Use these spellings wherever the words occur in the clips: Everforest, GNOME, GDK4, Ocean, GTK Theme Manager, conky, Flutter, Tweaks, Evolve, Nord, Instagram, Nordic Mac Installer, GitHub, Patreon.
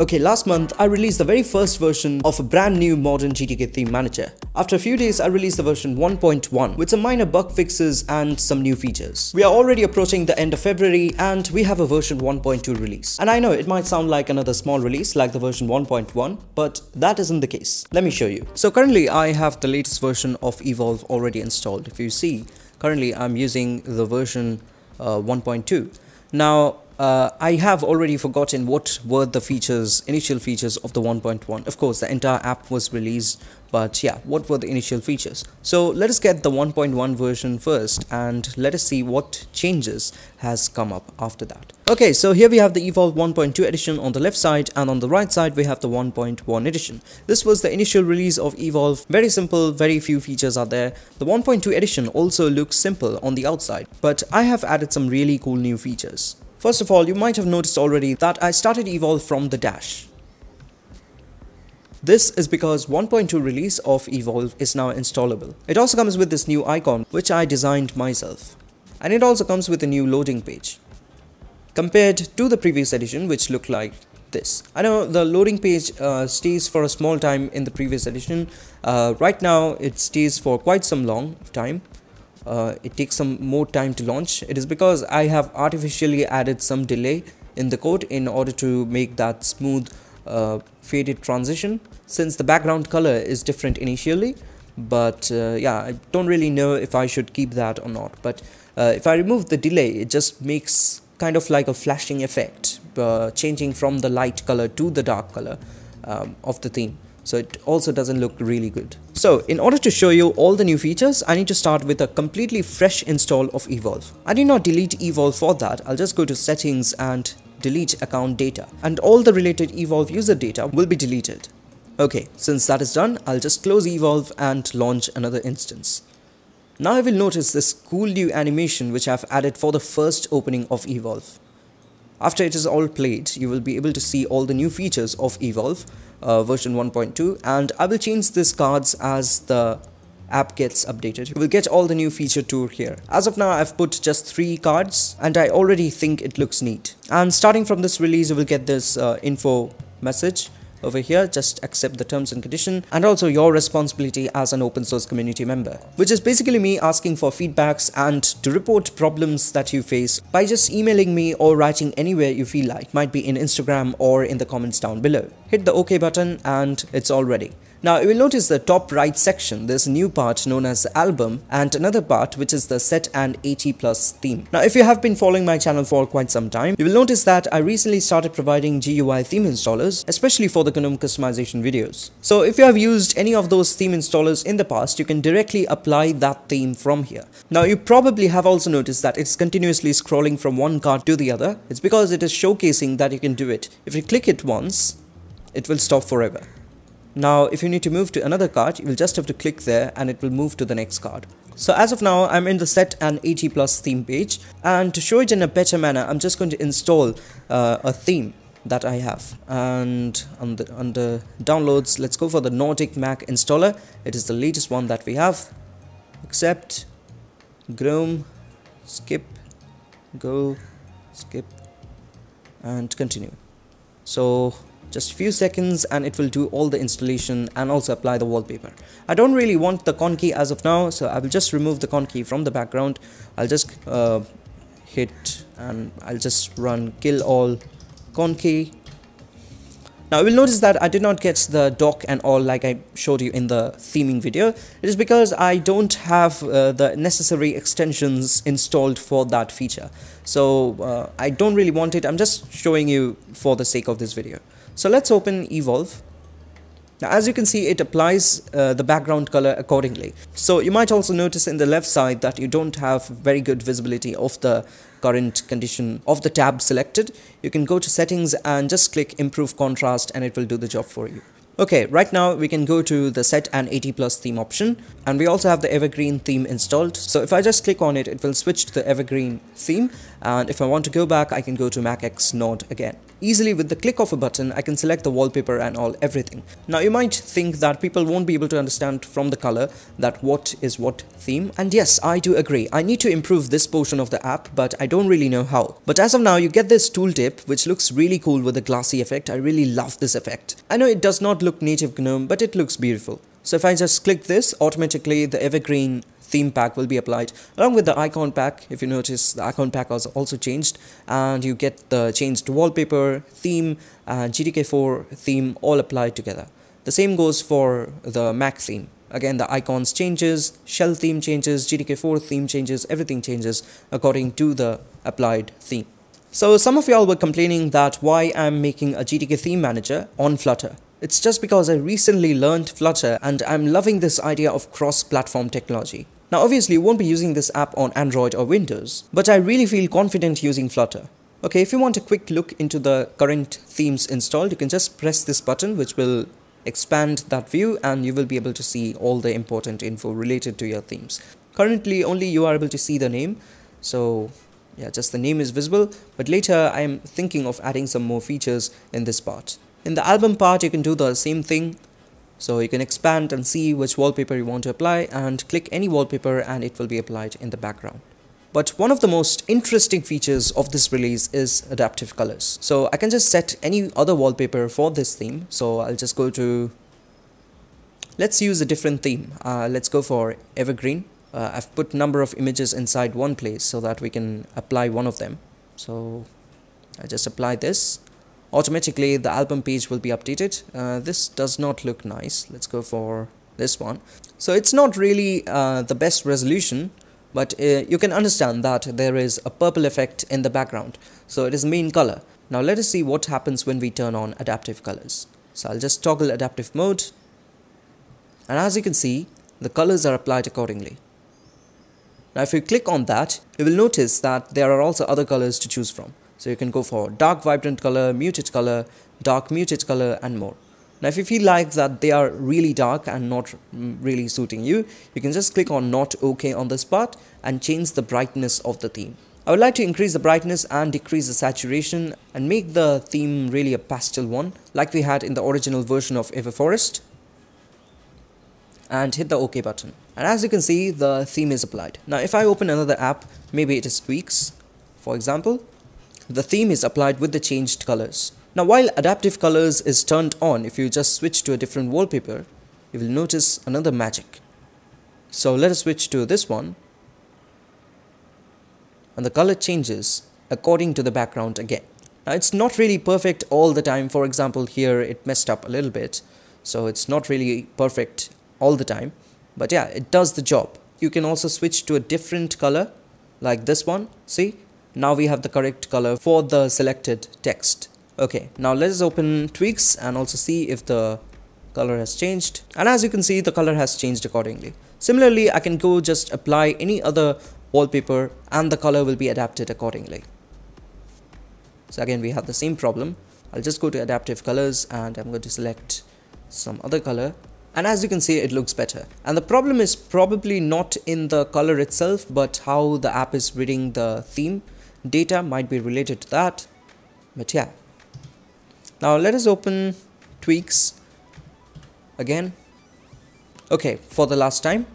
Okay, last month I released the very first version of a brand new modern GTK Theme Manager. After a few days I released the version 1.1 with some minor bug fixes and some new features. We are already approaching the end of February and we have a version 1.2 release. And I know it might sound like another small release like the version 1.1, but that isn't the case. Let me show you. So currently I have the latest version of Evolve already installed. If you see, currently I'm using the version 1.2. Now, I have already forgotten what were the initial features of the 1.1. Of course, the entire app was released, but yeah, what were the initial features? So let us get the 1.1 version first and let us see what changes has come up after that. Okay, so here we have the Evolve 1.2 edition on the left side, and on the right side we have the 1.1 edition. This was the initial release of Evolve. Very simple, very few features are there. The 1.2 edition also looks simple on the outside, but I have added some really cool new features. First of all, you might have noticed already that I started Evolve from the dash. This is because 1.2 release of Evolve is now installable. It also comes with this new icon, which I designed myself. And it also comes with a new loading page, compared to the previous edition, which looked like this. I know the loading page stays for a small time in the previous edition. Right now, it stays for quite some long time. It takes some more time to launch. It is because I have artificially added some delay in the code in order to make that smooth faded transition, since the background color is different initially. But yeah, I don't really know if I should keep that or not. But if I remove the delay, it just makes kind of like a flashing effect, changing from the light color to the dark color of the theme. So it also doesn't look really good. So in order to show you all the new features, I need to start with a completely fresh install of Evolve. I did not delete Evolve for that. I'll just go to settings and delete account data, and all the related Evolve user data will be deleted. Okay, since that is done, I'll just close Evolve and launch another instance. Now I will notice this cool new animation which I've added for the first opening of Evolve. After it is all played, you will be able to see all the new features of Evolve version 1.2, and I will change these cards as the app gets updated. You will get all the new feature tour here. As of now, I've put just 3 cards and I already think it looks neat. And starting from this release, you will get this info message over here, just accept the terms and condition, and also your responsibility as an open source community member, which is basically me asking for feedbacks and to report problems that you face by just emailing me or writing anywhere you feel like. It might be in Instagram or in the comments down below. Hit the OK button and it's all ready. Now you will notice the top right section, there's a new part known as the album and another part which is the set and 80+ theme. Now if you have been following my channel for quite some time, you will notice that I recently started providing GUI theme installers, especially for the GNOME customization videos. So if you have used any of those theme installers in the past, you can directly apply that theme from here. Now you probably have also noticed that it's continuously scrolling from one card to the other. It's because it is showcasing that you can do it. If you click it once, it will stop forever. Now, if you need to move to another card, you will just have to click there and it will move to the next card. So as of now, I'm in the set and 80+ theme page, and to show it in a better manner, I'm just going to install a theme that I have. And under downloads, let's go for the Nordic Mac Installer. It is the latest one that we have. Accept, GNOME, skip, go, skip, and continue. So just a few seconds and it will do all the installation and also apply the wallpaper. I don't really want the conky as of now, so I will just remove the conky from the background. I'll just hit and I'll just run kill all conky. Now you will notice that I did not get the dock and all like I showed you in the theming video. It is because I don't have the necessary extensions installed for that feature. So I don't really want it. I'm just showing you for the sake of this video. So let's open Evolve. Now as you can see, it applies the background color accordingly. So you might also notice in the left side that you don't have very good visibility of the current condition of the tab selected. You can go to settings and just click improve contrast and it will do the job for you. Okay, right now we can go to the set and 80+ theme option, and we also have the evergreen theme installed. So if I just click on it, it will switch to the evergreen theme, and if I want to go back, I can go to Mac X Nord again. Easily with the click of a button, I can select the wallpaper and everything. Now you might think that people won't be able to understand from the color that what is what theme. And yes, I do agree. I need to improve this portion of the app, but I don't really know how. But as of now, you get this tooltip, which looks really cool with a glassy effect. I really love this effect. I know it does not look native GNOME, but it looks beautiful. So if I just click this, automatically the evergreen theme pack will be applied along with the icon pack. If you notice, the icon pack was also changed, and you get the changed wallpaper, theme, and GDK4 theme all applied together. The same goes for the Mac theme. Again, the icons changes, shell theme changes, GDK4 theme changes, everything changes according to the applied theme. So some of y'all were complaining that why I'm making a GTK Theme Manager on Flutter. It's just because I recently learned Flutter and I'm loving this idea of cross-platform technology. Now obviously you won't be using this app on Android or Windows, but I really feel confident using Flutter. Okay, if you want a quick look into the current themes installed, you can just press this button which will expand that view and you will be able to see all the important info related to your themes. Currently only you are able to see the name, so yeah, just the name is visible, but later I am thinking of adding some more features in this part. In the album part, you can do the same thing. So you can expand and see which wallpaper you want to apply and click any wallpaper and it will be applied in the background. But one of the most interesting features of this release is adaptive colors. So I can just set any other wallpaper for this theme. So I'll just go to, let's use a different theme. Let's go for evergreen. I've put number of images inside one place so that we can apply one of them. So I just apply this. Automatically the album page will be updated. This does not look nice. Let's go for this one. So it's not really the best resolution, but you can understand that there is a purple effect in the background. So it is main color. Now let us see what happens when we turn on adaptive colors. So I'll just toggle adaptive mode. And as you can see, the colors are applied accordingly. Now if you click on that, you will notice that there are also other colors to choose from. So you can go for dark vibrant color, dark muted color and more. Now if you feel like that they are really dark and not really suiting you, you can just click on not okay on this part and change the brightness of the theme. I would like to increase the brightness and decrease the saturation and make the theme really a pastel one like we had in the original version of Everforest. And hit the OK button. And as you can see, the theme is applied. Now if I open another app, maybe it is Tweaks, for example, the theme is applied with the changed colors. Now while adaptive colors is turned on, if you just switch to a different wallpaper, you will notice another magic. So let us switch to this one. And the color changes according to the background again. Now it's not really perfect all the time. For example, here it messed up a little bit. So it's not really perfect all the time, but yeah, it does the job. You can also switch to a different color like this one. See, now we have the correct color for the selected text. Okay, now let's open Tweaks and also see if the color has changed. And as you can see, the color has changed accordingly. Similarly, I can go just apply any other wallpaper and the color will be adapted accordingly. So again, we have the same problem. I'll just go to adaptive colors and I'm going to select some other color. And as you can see, it looks better. And the problem is probably not in the color itself, but how the app is reading the theme data might be related to that. But yeah. Now let us open Tweaks again. Okay, for the last time.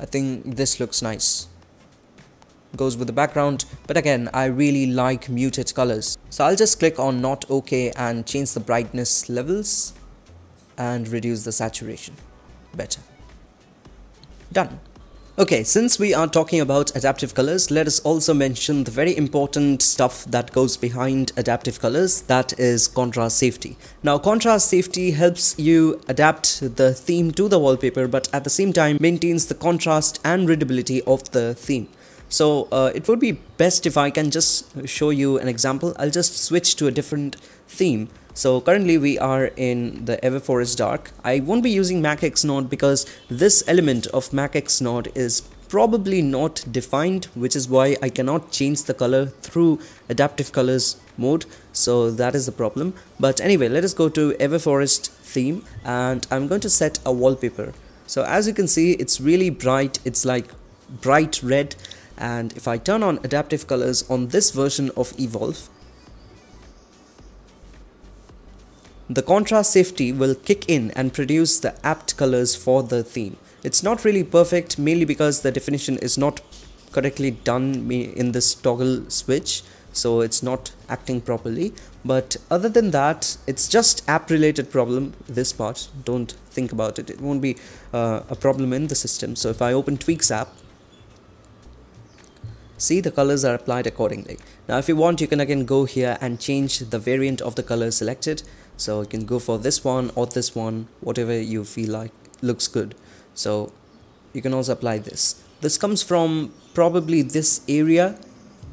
I think this looks nice. Goes with the background, but again, I really like muted colors. So I'll just click on not okay and change the brightness levels and reduce the saturation. Better. Done. Okay, since we are talking about adaptive colors, let us also mention the very important stuff that goes behind adaptive colors, that is contrast safety. Now, contrast safety helps you adapt the theme to the wallpaper, but at the same time maintains the contrast and readability of the theme. So it would be best if I can just show you an example. I'll just switch to a different theme. So currently we are in the Everforest Dark. I won't be using Mac X Nord because this element of Mac X Nord is probably not defined, which is why I cannot change the color through adaptive colors mode. So that is the problem. But anyway, let us go to Everforest theme and I'm going to set a wallpaper. So as you can see, it's really bright. It's like bright red. And if I turn on adaptive colors on this version of Evolve, the contrast safety will kick in and produce the apt colors for the theme. It's not really perfect, mainly because the definition is not correctly done in this toggle switch, so it's not acting properly. But other than that, it's just app related problem. This part, don't think about it, it won't be a problem in the system. So if I open Tweaks app, see, the colors are applied accordingly. Now if you want, you can again go here and change the variant of the color selected. So you can go for this one or this one, whatever you feel like looks good. So you can also apply this. This comes from probably this area,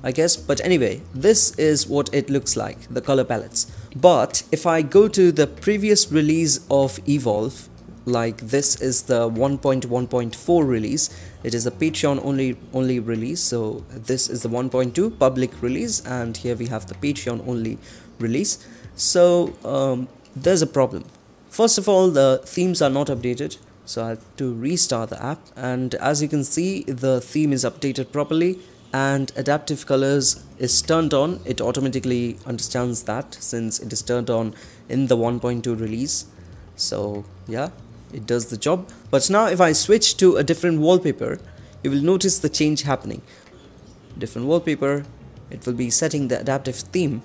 I guess. But anyway, this is what it looks like, the color palettes. But if I go to the previous release of Evolve, like this is the 1.1.4 release, it is a Patreon only release. So this is the 1.2 public release, and here we have the Patreon only release. So there's a problem. First of all, the themes are not updated, so I have to restart the app, and as you can see, the theme is updated properly and adaptive colors is turned on. It automatically understands that since it is turned on in the 1.2 release. So yeah, it does the job. But now if I switch to a different wallpaper, you will notice the change happening. Different wallpaper, it will be setting the adaptive theme.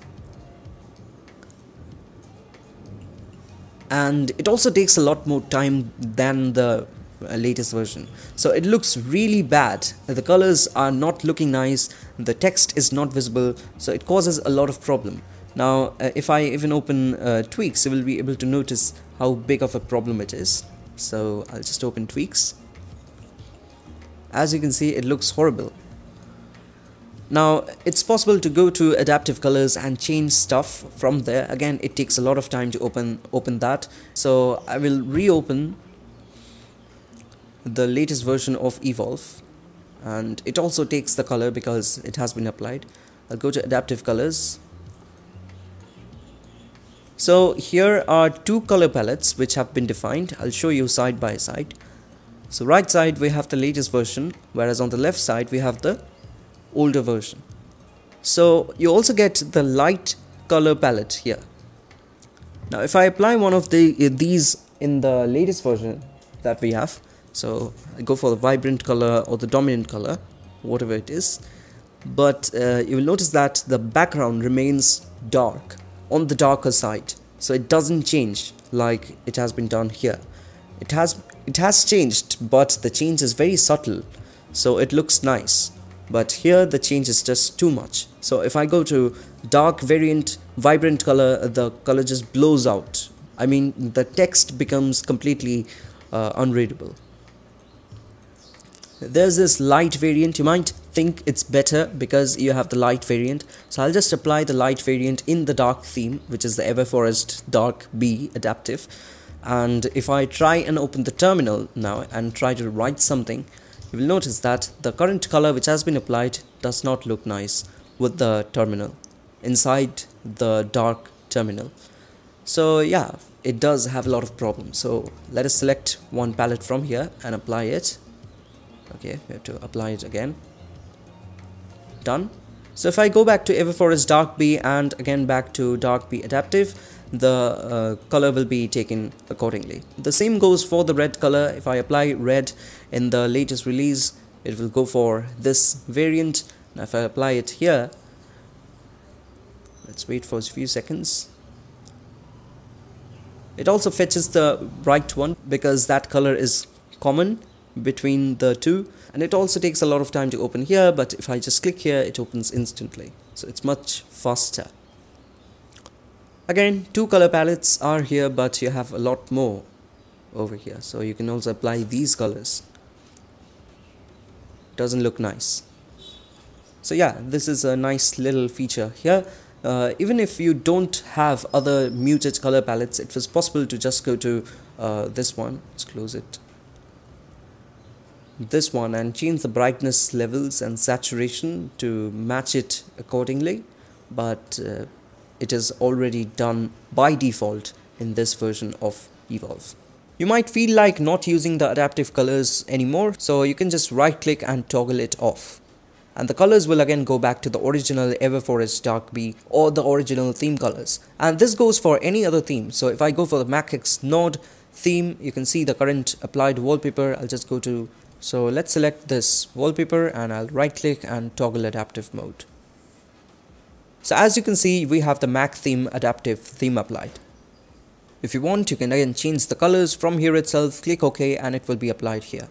And it also takes a lot more time than the latest version. So it looks really bad. The colors are not looking nice. The text is not visible. So it causes a lot of problem. Now, if I even open Tweaks, you will be able to notice how big of a problem it is. So I'll just open Tweaks. As you can see, it looks horrible. Now, it's possible to go to adaptive colors and change stuff from there. Again, it takes a lot of time to open that. So I will reopen the latest version of Evolve, and it also takes the color because it has been applied. I'll go to adaptive colors. So here are two color palettes which have been defined. I'll show you side by side. So right side we have the latest version, whereas on the left side we have the older version. So you also get the light color palette here. Now if I apply one of these in the latest version that we have, so I go for the vibrant color or the dominant color, whatever it is, but you will notice that the background remains dark, on the darker side. So it doesn't change like it has been done here. It has changed, but the change is very subtle, so it looks nice. But here the change is just too much. So if I go to dark variant, vibrant color, the color just blows out. I mean, the text becomes completely unreadable. There's this light variant. You might think it's better because you have the light variant. So I'll just apply the light variant in the dark theme, which is the Everforest Dark B adaptive. And if I try and open the terminal now and try to write something, you will notice that the current color which has been applied does not look nice with the terminal, inside the dark terminal. So yeah, it does have a lot of problems. So let us select one palette from here and apply it. Okay, we have to apply it again. Done. So if I go back to Everforest Dark B and again back to Dark B adaptive, the color will be taken accordingly. The same goes for the red color. If I apply red in the latest release, it will go for this variant. Now if I apply it here, let's wait for a few seconds. It also fetches the right one because that color is common between the two, and it also takes a lot of time to open here, but if I just click here, it opens instantly. So it's much faster. Again, two color palettes are here, but you have a lot more over here. So you can also apply these colors. Doesn't look nice. So yeah, this is a nice little feature here. Even if you don't have other muted color palettes, it was possible to just go to this one. Let's close it. This one, and change the brightness levels and saturation to match it accordingly. But it is already done by default in this version of Evolve. You might feel like not using the adaptive colors anymore, so you can just right click and toggle it off. and the colors will again go back to the original Everforest Dark Bee or the original theme colors. And this goes for any other theme. So if I go for the MacX Nord theme, you can see the current applied wallpaper. I'll just go to, so let's select this wallpaper and I'll right click and toggle adaptive mode. So as you can see, we have the Mac theme adaptive theme applied. If you want, you can again change the colors from here itself, click OK, and it will be applied here.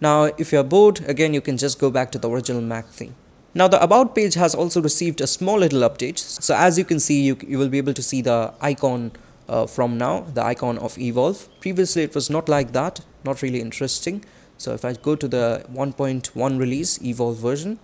Now, if you're bored, again, you can just go back to the original Mac theme. Now, the About page has also received a small little update. So as you can see, you will be able to see the icon from now, the icon of Evolve. Previously, it was not like that, not really interesting. So if I go to the 1.1 release Evolve version,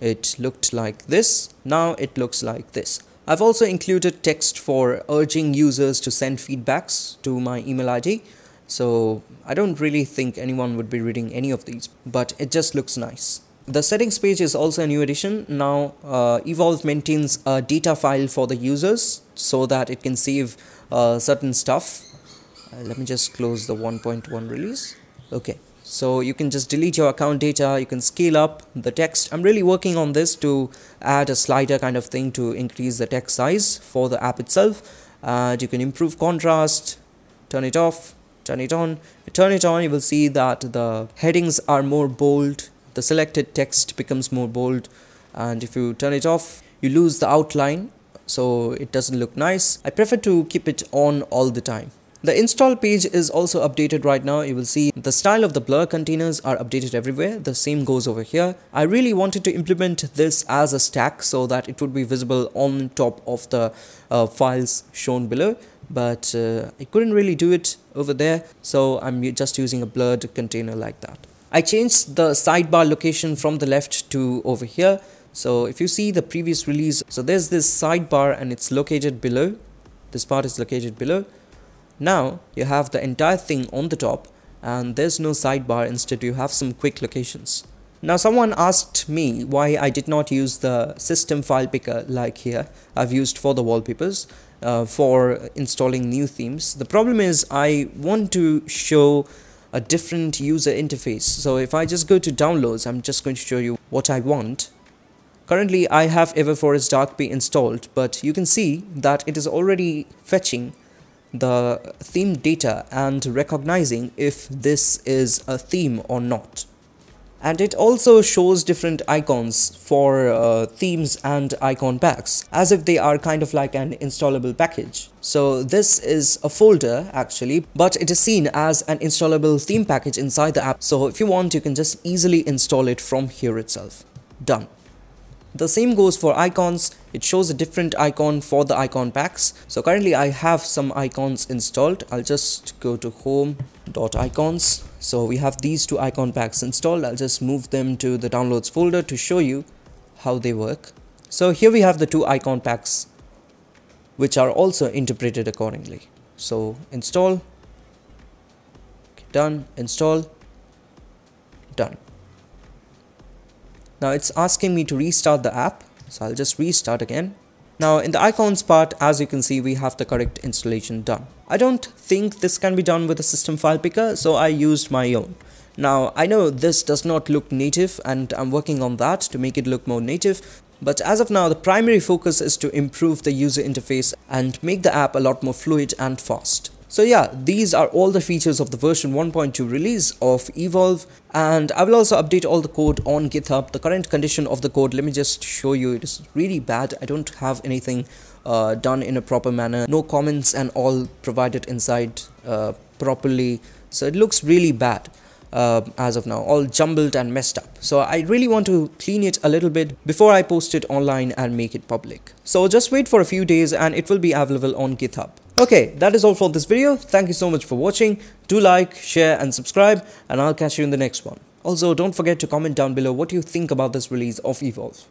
it looked like this. Now it looks like this. I've also included text for urging users to send feedbacks to my email ID. So I don't really think anyone would be reading any of these, but it just looks nice. The settings page is also a new addition. Now Evolve maintains a data file for the users so that it can save certain stuff. Let me just close the 1.1 release. Okay, so you can just delete your account data, you can scale up the text. I'm really working on this to add a slider kind of thing to increase the text size for the app itself. And you can improve contrast, turn it off, turn it on. If you turn it on, you will see that the headings are more bold. The selected text becomes more bold, and if you turn it off, you lose the outline, so it doesn't look nice. I prefer to keep it on all the time. The install page is also updated right now. You will see the style of the blur containers are updated everywhere. The same goes over here. I really wanted to implement this as a stack so that it would be visible on top of the files shown below, but I couldn't really do it over there, so I'm just using a blurred container like that. I changed the sidebar location from the left to over here. So if you see the previous release, so there's this sidebar and it's located below. This part is located below. Now you have the entire thing on the top and there's no sidebar. Instead, you have some quick locations. Now someone asked me why I did not use the system file picker like here I've used for the wallpapers for installing new themes. The problem is I want to show a different user interface. So if I just go to downloads, I'm just going to show you what I want. Currently, I have Everforest Dark Bee installed, but you can see that it is already fetching the theme data and recognizing if this is a theme or not. And it also shows different icons for themes and icon packs, as if they are kind of like an installable package. So this is a folder actually, but it is seen as an installable theme package inside the app. So if you want, you can just easily install it from here itself. Done. The same goes for icons. It shows a different icon for the icon packs. So currently I have some icons installed. I'll just go to home.icons. So we have these two icon packs installed. I'll just move them to the downloads folder to show you how they work. So here we have the two icon packs, which are also interpreted accordingly. So install, done, install, done. Now it's asking me to restart the app, so I'll just restart again. Now in the icons part, as you can see, we have the correct installation done. I don't think this can be done with a system file picker, so I used my own. Now I know this does not look native and I'm working on that to make it look more native, but as of now the primary focus is to improve the user interface and make the app a lot more fluid and fast. So yeah, these are all the features of the version 1.2 release of Evolve, and I will also update all the code on GitHub. The current condition of the code, let me just show you, it is really bad. I don't have anything done in a proper manner. No comments and all provided inside properly. So it looks really bad as of now, all jumbled and messed up. So I really want to clean it a little bit before I post it online and make it public. So just wait for a few days and it will be available on GitHub. Okay, that is all for this video. Thank you so much for watching. Do like, share and subscribe, and I'll catch you in the next one. Also, don't forget to comment down below what you think about this release of Evolve.